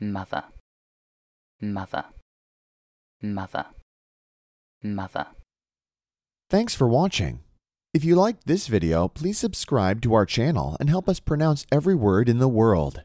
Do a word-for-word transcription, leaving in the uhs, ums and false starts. mother, mother, mother, mother. Thanks for watching. If you liked this video, please subscribe to our channel and help us pronounce every word in the world.